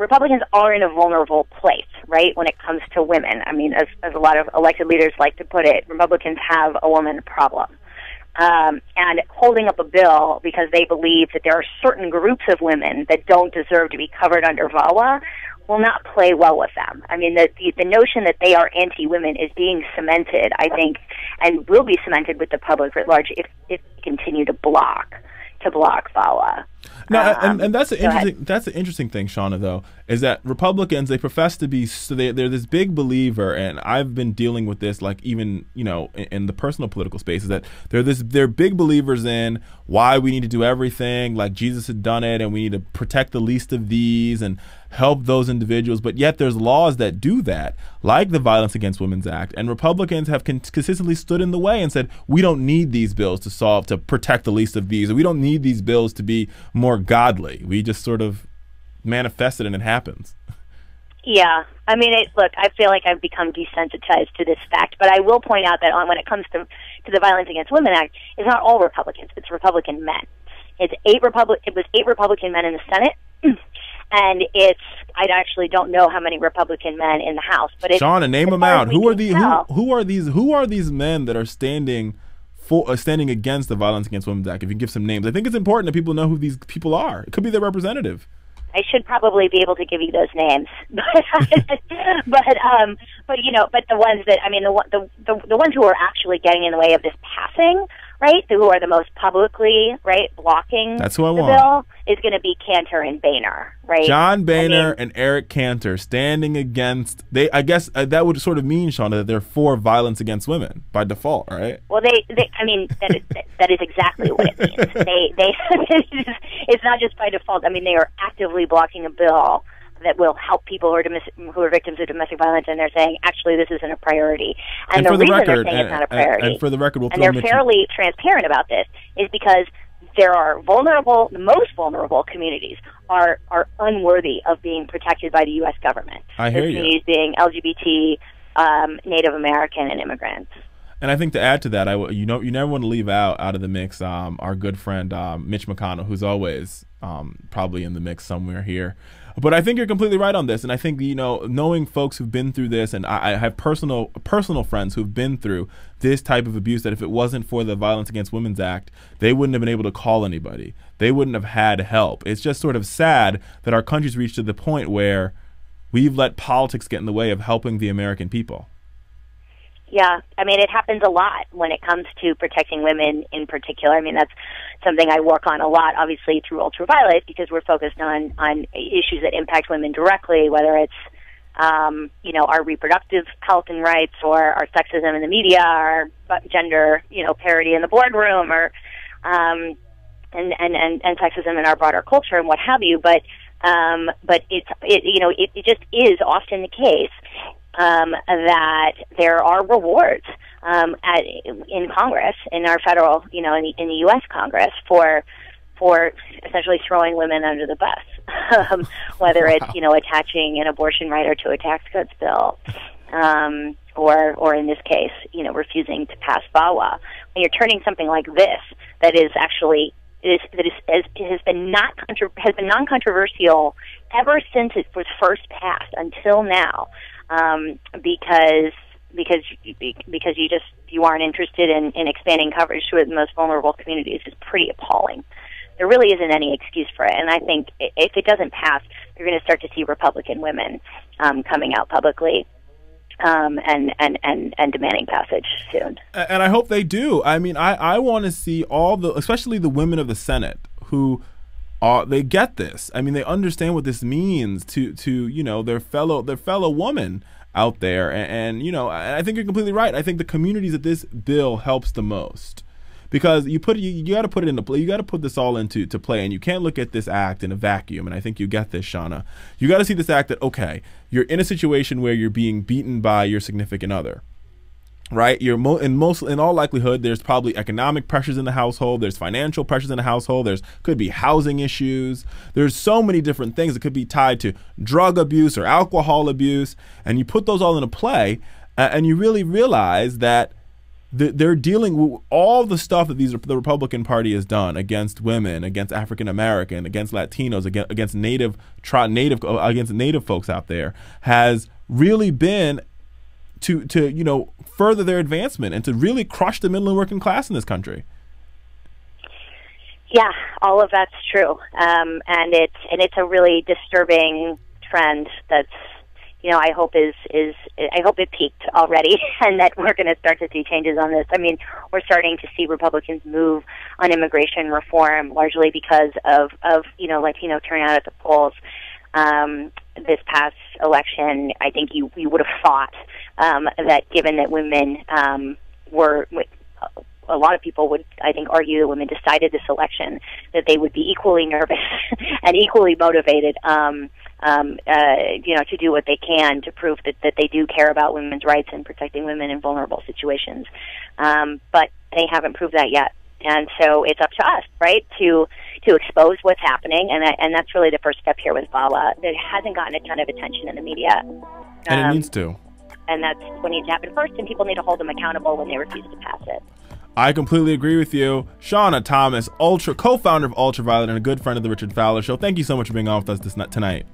Republicans are in a vulnerable place, right, when it comes to women. I mean, as a lot of elected leaders like to put it, Republicans have a woman problem. And holding up a bill because they believe that there are certain groups of women that don't deserve to be covered under VAWA will not play well with them. I mean, the notion that they are anti-women is being cemented, I think, and will be cemented with the public writ large if they continue to block VAWA. No, and that's an interesting thing, Shaunna, though, is that Republicans, they profess to be, so they're this big believer, and I've been dealing with this, like, even, you know, in the personal political space, is that they're big believers in why we need to do everything, like Jesus had done it, and we need to protect the least of these and help those individuals, but yet there's laws that do that, like the Violence Against Women's Act, and Republicans have consistently stood in the way and said, we don't need these bills to protect the least of these, and we don't need these bills to be more godly. We just sort of manifest it and it happens. Yeah. I mean, look, I feel like I've become desensitized to this fact, but I will point out that when it comes to the Violence Against Women Act, it's not all Republicans, it's Republican men. It was 8 Republican men in the Senate, and I actually don't know how many Republican men in the House, but it's Shaunna, name them out. Who are these men that are standing against the Violence Against Women's Act? If you give some names, I think it's important that people know who these people are. It could be their representative. I should probably be able to give you those names, but the ones that, I mean, the ones who are actually getting in the way of this passing, right? Who are the most publicly, right, blocking the bill is going to be Cantor and Boehner, right? John Boehner and Eric Cantor standing against. I guess that would sort of mean, Shaunna, that they're for violence against women by default, right? Well, I mean, that is exactly what it means. It's not just by default. I mean, they are actively blocking a bill that will help people who are victims of domestic violence, and they're saying, actually, this isn't a priority. And the reason they're saying it's not a priority, and for the record, and they're fairly transparent about this, is because there are the most vulnerable communities are unworthy of being protected by the U.S. government. I hear you. Communities being LGBT, Native American, and immigrants. And I think to add to that, you never want to leave out of the mix our good friend Mitch McConnell, who's always probably in the mix somewhere here. But I think you're completely right on this, and I think, you know, knowing folks who've been through this, and I have personal friends who've been through this type of abuse, that if it wasn't for the Violence Against Women's Act, they wouldn't have been able to call anybody. They wouldn't have had help. It's just sort of sad that our country's reached to the point where we've let politics get in the way of helping the American people. Yeah, I mean, it happens a lot when it comes to protecting women in particular. I mean, that's something I work on a lot, obviously, through Ultraviolet, because we're focused on issues that impact women directly, whether it's, you know, our reproductive health and rights, or our sexism in the media, or gender, you know, parity in the boardroom, or and sexism in our broader culture and what have you. But it just is often the case that there are rewards in Congress, in our federal, you know, in the U.S. Congress for essentially throwing women under the bus, whether it's, you know, attaching an abortion rider to a tax cuts bill, or in this case, you know, refusing to pass VAWA. When you're turning something like this, that is actually has been non-controversial ever since it was first passed until now. Because you aren't interested in expanding coverage to the most vulnerable communities is pretty appalling. There really isn't any excuse for it, and I think if it doesn't pass, you're going to start to see Republican women coming out publicly and demanding passage soon. And I hope they do. I mean, I want to see especially the women of the Senate who. They get this. I mean, they understand what this means to you know, their fellow woman out there, and you know, I think you're completely right. I think the communities that this bill helps the most, because you got to put it into play. You got to put this all into play, and you can't look at this act in a vacuum. And I think you get this, Shaunna. You got to see this act that, okay, you're in a situation where you're being beaten by your significant other. Right, in all likelihood, there's probably economic pressures in the household. There's financial pressures in the household. There's could be housing issues. There's so many different things that could be tied to drug abuse or alcohol abuse, and you put those all into play, and you really realize that They're dealing with all the stuff that the Republican Party has done against women, against African American, against Latinos, against Native folks out there, has really been to you know, further their advancement and to really crush the middle and working class in this country. Yeah, all of that's true, and it's a really disturbing trend that's, you know, I hope I hope it peaked already, and that we're going to start to see changes on this. I mean, we're starting to see Republicans move on immigration reform, largely because of you know, Latino turnout at the polls this past election. I think we would have thought that, given that women were. A lot of people would, I think, argue that women decided this election, that they would be equally nervous and equally motivated, you know, to do what they can to prove that they do care about women's rights and protecting women in vulnerable situations. But they haven't proved that yet, and so it's up to us, right, to expose what's happening, and that's really the first step here with VAWA. That hasn't gotten a ton of attention in the media, and it needs to. And that's what needs to happen first, and people need to hold them accountable when they refuse to pass it. I completely agree with you. Shaunna Thomas, co-founder of Ultraviolet and a good friend of The Richard Fowler Show, thank you so much for being on with us tonight.